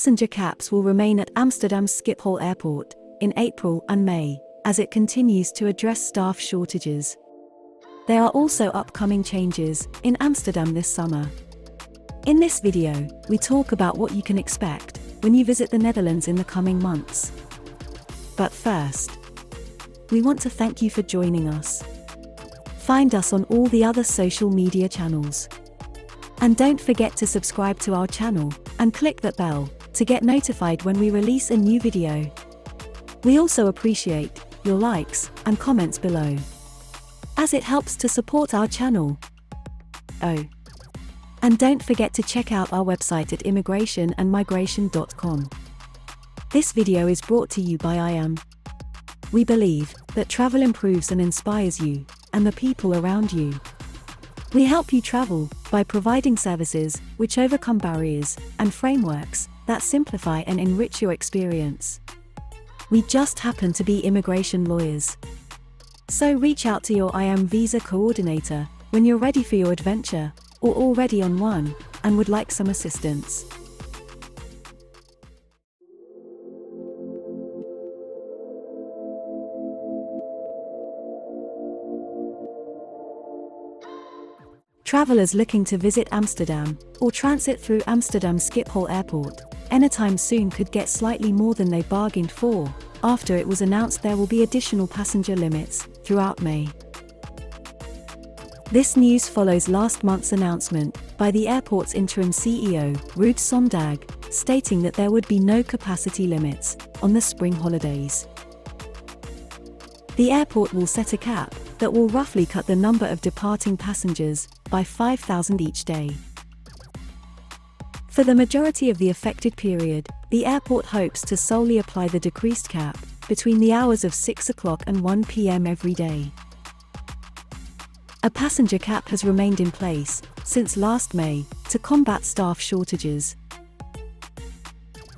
passenger caps will remain at Amsterdam's Schiphol Airport in April and May, as it continues to address staff shortages. There are also upcoming changes in Amsterdam this summer. In this video, we talk about what you can expect when you visit the Netherlands in the coming months. But first, we want to thank you for joining us. Find us on all the other social media channels. And don't forget to subscribe to our channel and click that bell to get notified when we release a new video. We also appreciate your likes and comments below, as it helps to support our channel. Oh, and don't forget to check out our website at immigrationandmigration.com. This video is brought to you by IaM. We believe that travel improves and inspires you and the people around you. We help you travel by providing services which overcome barriers and frameworks that simplify and enrich your experience. We just happen to be immigration lawyers. So reach out to your IaM visa coordinator when you're ready for your adventure, or already on one and would like some assistance. Travelers looking to visit Amsterdam or transit through Amsterdam Schiphol Airport anytime soon could get slightly more than they bargained for, after it was announced there will be additional passenger limits throughout May. This news follows last month's announcement by the airport's interim CEO, Ruud Sondag, stating that there would be no capacity limits on the spring holidays. The airport will set a cap that will roughly cut the number of departing passengers by 5,000 each day. For the majority of the affected period, the airport hopes to solely apply the decreased cap between the hours of 6 o'clock and 1 p.m. every day. A passenger cap has remained in place since last May to combat staff shortages.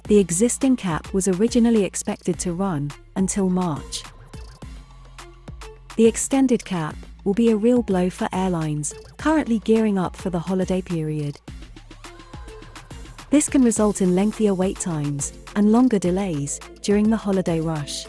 The existing cap was originally expected to run until March. The extended cap will be a real blow for airlines currently gearing up for the holiday period. This can result in lengthier wait times and longer delays during the holiday rush.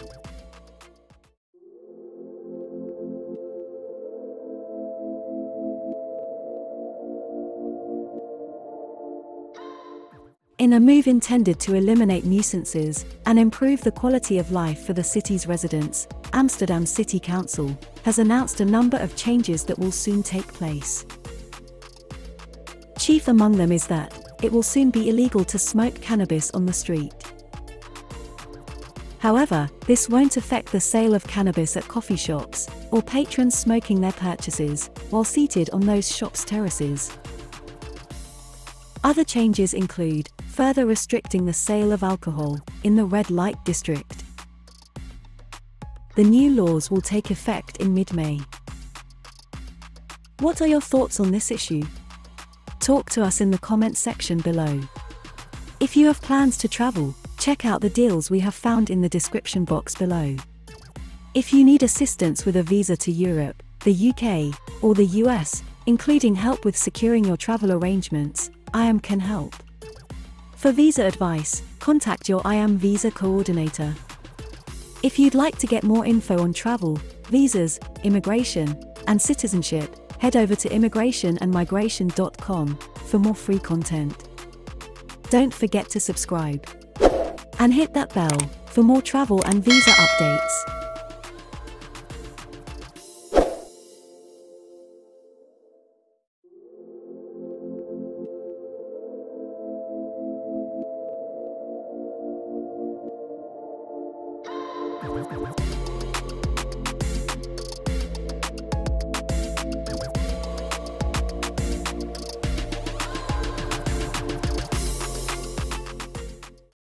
In a move intended to eliminate nuisances and improve the quality of life for the city's residents, Amsterdam City Council has announced a number of changes that will soon take place. Chief among them is that it will soon be illegal to smoke cannabis on the street. However, this won't affect the sale of cannabis at coffee shops or patrons smoking their purchases while seated on those shops' terraces. Other changes include further restricting the sale of alcohol in the Red Light District. The new laws will take effect in mid-May. What are your thoughts on this issue? Talk to us in the comments section below. If you have plans to travel, check out the deals we have found in the description box below. If you need assistance with a visa to Europe, the UK, or the US, including help with securing your travel arrangements, IaM can help. For visa advice, contact your IaM visa coordinator. If you'd like to get more info on travel, visas, immigration, and citizenship, head over to immigrationandmigration.com for more free content. Don't forget to subscribe and hit that bell for more travel and visa updates.